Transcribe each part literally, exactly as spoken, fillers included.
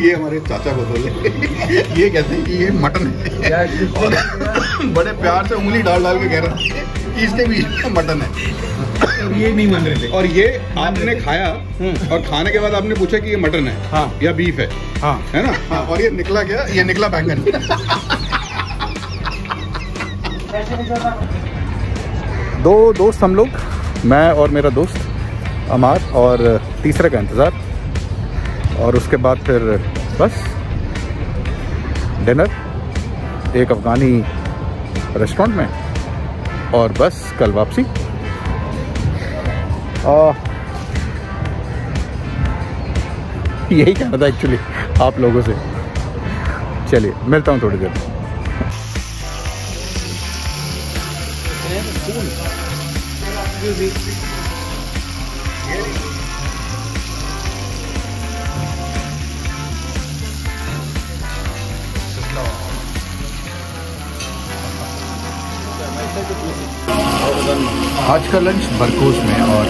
ये हमारे चाचा को ये कहते हैं कि ये मटन है और बड़े प्यार से उंगली डाल डाल के कह रहे हैं कि इसके बीच में मटन है, ये नहीं मान रहे थे। और ये आपने खाया और खाने के बाद आपने पूछा कि ये मटन है हाँ या बीफ है हाँ है ना हाँ। और ये निकला क्या? ये निकला बैंगन। दो दोस्त हम लोग, मैं और मेरा दोस्त अमार, और तीसरे का इंतज़ार, और उसके बाद फिर बस डिनर एक अफ़गानी रेस्टोरेंट में, और बस कल वापसी। और यही कहना था एक्चुअली आप लोगों से। चलिए मिलता हूँ थोड़ी देर में। आज का लंच बरकोस में, और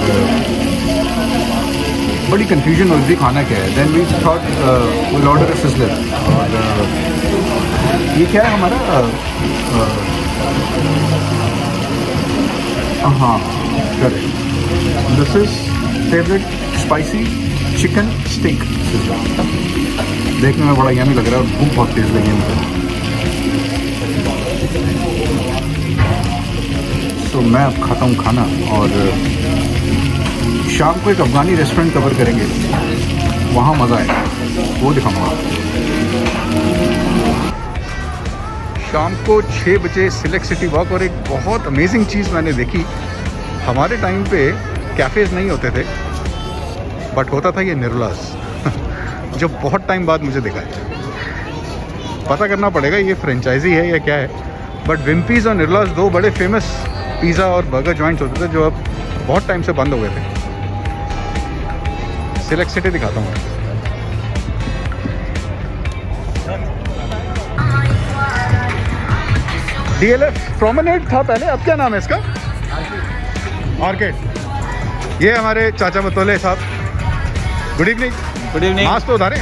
बड़ी कंफ्यूजन हो रही थी खाना क्या है। Then we thought will order a sizzler. और ये क्या है हमारा uh, हाँ correct, this is favourite spicy chicken steak sizzler. देखने में बड़ा यम्मी लग रहा है और भूख बहुत तेज़ लगी है। तो मैं अब खाता हूँ खाना, और शाम को एक अफ़गानी रेस्टोरेंट कवर करेंगे, वहाँ मज़ा आएगा, वो दिखाऊंगा। शाम को छः बजे सिलेक्ट सिटी वॉक। और एक बहुत अमेजिंग चीज़ मैंने देखी, हमारे टाइम पे कैफ़ेज़ नहीं होते थे, बट होता था ये निरुलास, जो बहुत टाइम बाद मुझे दिखा है। पता करना पड़ेगा ये फ्रेंचाइजी है या क्या है, बट विम्पीज़ और निरुलास दो बड़े फेमस पिज़्ज़ा और बर्गर जॉइंट्स होते थे, जो अब बहुत टाइम से बंद हो गए थे। सिलेक्ट सिटी दिखाता हूँ। डीएलएफ प्रोमेनेड था पहले, अब क्या नाम है इसका? मार्केट। ये हमारे चाचा मतोले साहब, good evening. Good evening. Mask तो उतारे?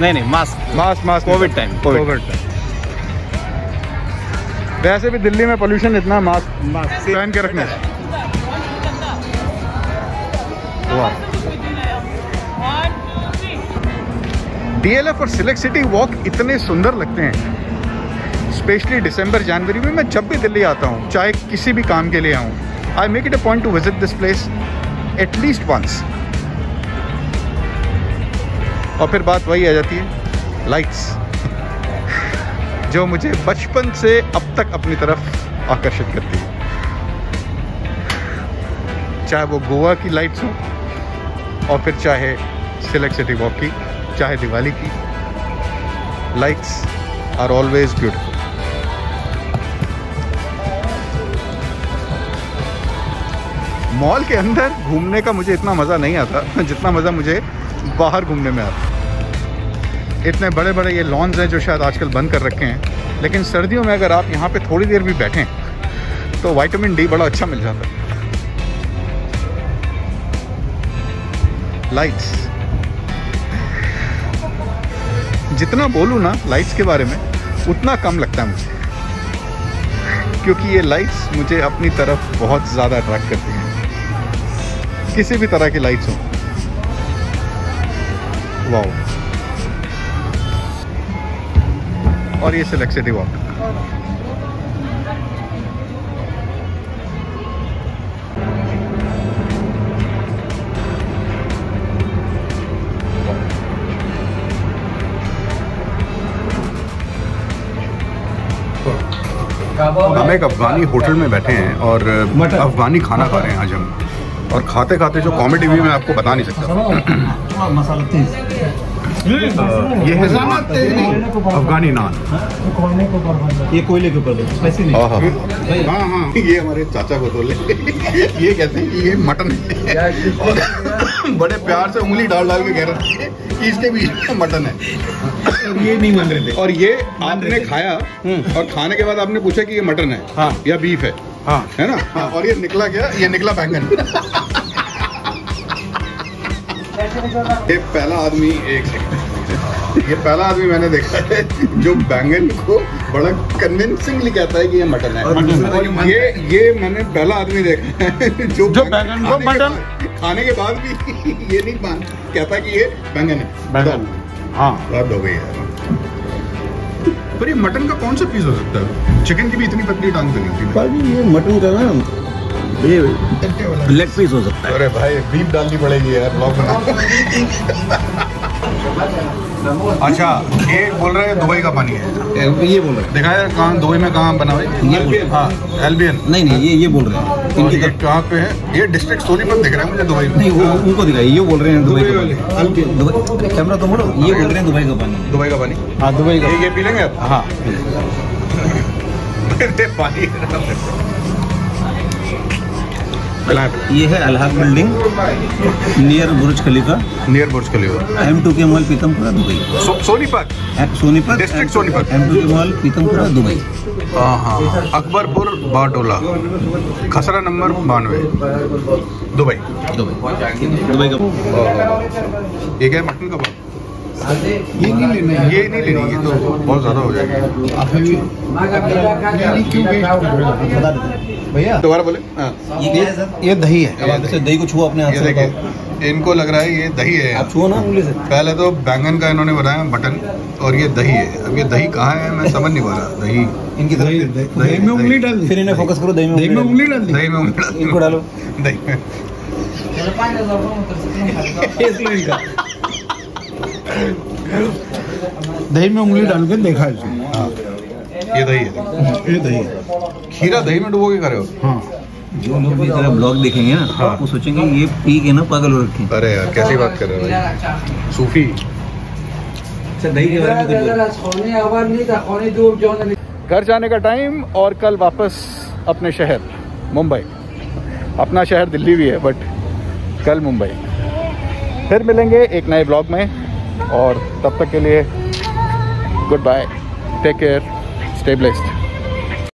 नहीं नहीं, mask mask mask covid time covid time वैसे भी दिल्ली में पोल्यूशन इतना, मास्क मास्क पहन के रखना। डीएलएफ और सिलेक्ट सिटी वॉक इतने सुंदर लगते हैं, स्पेशली दिसंबर जनवरी में। मैं जब भी दिल्ली आता हूँ, चाहे किसी भी काम के लिए आऊँ, I make it a point to visit this place at least once. और फिर बात वही आ जाती है, लाइट्स, जो मुझे बचपन से अब तक अपनी तरफ आकर्षित करती है, चाहे वो गोवा की लाइट्स हो, और फिर चाहे सिलेक्ट सिटी वॉक की, चाहे दिवाली की। Lights are always beautiful. Mall के अंदर घूमने का मुझे इतना मज़ा नहीं आता जितना मज़ा मुझे बाहर घूमने में आता। इतने बड़े बड़े ये लॉन्स हैं, जो शायद आजकल बंद कर रखे हैं, लेकिन सर्दियों में अगर आप यहाँ पे थोड़ी देर भी बैठें तो विटामिन डी बड़ा अच्छा मिल जाता है। लाइट्स, जितना बोलूँ ना लाइट्स के बारे में, उतना कम लगता है मुझे, क्योंकि ये लाइट्स मुझे अपनी तरफ बहुत ज़्यादा अट्रैक्ट करती हैं, किसी भी तरह की लाइट्स हों। वाओ। और ये सिलेक्ट सिटी वॉक। हम एक अफगानी होटल में बैठे हैं और अफगानी खाना खा रहे हैं आज हम, और खाते खाते जो कॉमेडी भी मैं आपको बता नहीं सकता। ये है अफगानी नान, ये कोयले के ऊपर नहीं। हाँ हाँ, ये हमारे चाचा को बोले, ये कहते हैं कि ये मटन है, और बड़े प्यार से उंगली डाल डाल के कह रहे हैं कि इसके बीच में मटन है, ये नहीं मान रहे थे। और ये आपने खाया और खाने के बाद आपने पूछा कि ये मटन है हाँ या बीफ है हाँ है ना, और ये निकला क्या? ये निकला बैंगन। ये पहला आदमी एक सेकंड ये पहला आदमी मैंने देखा है जो बैंगन को बड़ा कन्विंसिंगली कहता है कि ये मटन है। और और ये ये मैंने पहला आदमी देखा है जो जो बैंगन को मटन खाने के बाद भी ये नहीं मान कहता कि ये बैंगन है। बैंगन हाँ रद्द हो गई है। पर ये मटन का कौन सा पीस हो सकता है? चिकन की भी इतनी पतली टांग तो नहीं होती भाई। ये मटन का ना लेग पीस हो सकता है। अरे भाई बीफ डालनी पड़ेगी यार ब्लॉग बना। अच्छा ये बोल रहे हैं दुबई का पानी है, ये बोल रहे हैं दिखाया कहाँ दुबई में कहाँ बना हुआ? हाँ एल्बियन। नहीं नहीं ये ये बोल रहे हैं इनकी तरफ कहाँ पे है? ये डिस्ट्रिक्ट सोनीपत दिख रहा है मुझे दुबई में। नहीं वो उनको दिखाई ये बोल रहे हैं दुबई वाले। कैमरा तो मोड़ो। ये बोल रहे हैं दुबई का पानी। दुबई का पानी हाँ दुबई का। ये पी लेंगे आप? हाँ पानी ये है अल हफ building near Burj Khalifa. Near Burj Khalifa. M two K mall Pitampura Dubai. So, Sonipat Sonipat district Sonipat. M two K mall Pitampura Dubai. हाँ हाँ अकबरपुर बाटोला खसरा नंबर बानवे दुबई। दुबई का एक है मटन कबाब। ये नहीं लेनी ये नहीं लेनी ये तो बहुत ज़्यादा हो जाएगा भैया। दोबारा बोले। ये ये दही है। दही को छुआ अपने हाथ से। इनको लग रहा है ये दही है। आप छुओ ना उंगली से। पहले तो बैंगन का इन्होंने बनाया बटन और ये दही है। अब ये दही कहाँ है मैं समझ नहीं पा रहा। दही इनकी दही दही में उंगली डाल। फिर इन्हें फोकस करो दही में उंगली डाल। दही में उंगली डाल। इनको डालो दही में। दही में उंगली डाल के देखा इसने। ये दही है। ये दही है। खीरा दही में डुबो के करे हो? हाँ। जो लोग इस तरह ब्लॉग देखेंगे ना हाँ। वो सोचेंगे ये पी के ना पागल हो रखे। अरे यार कैसी बात कर रहे हो सूफी। अच्छा दही के बारे में घर जाने का टाइम और कल वापस अपने शहर मुंबई। अपना शहर दिल्ली भी है बट कल मुंबई। फिर मिलेंगे एक नए ब्लॉग में और तब तक के लिए goodbye take care. Stay blessed.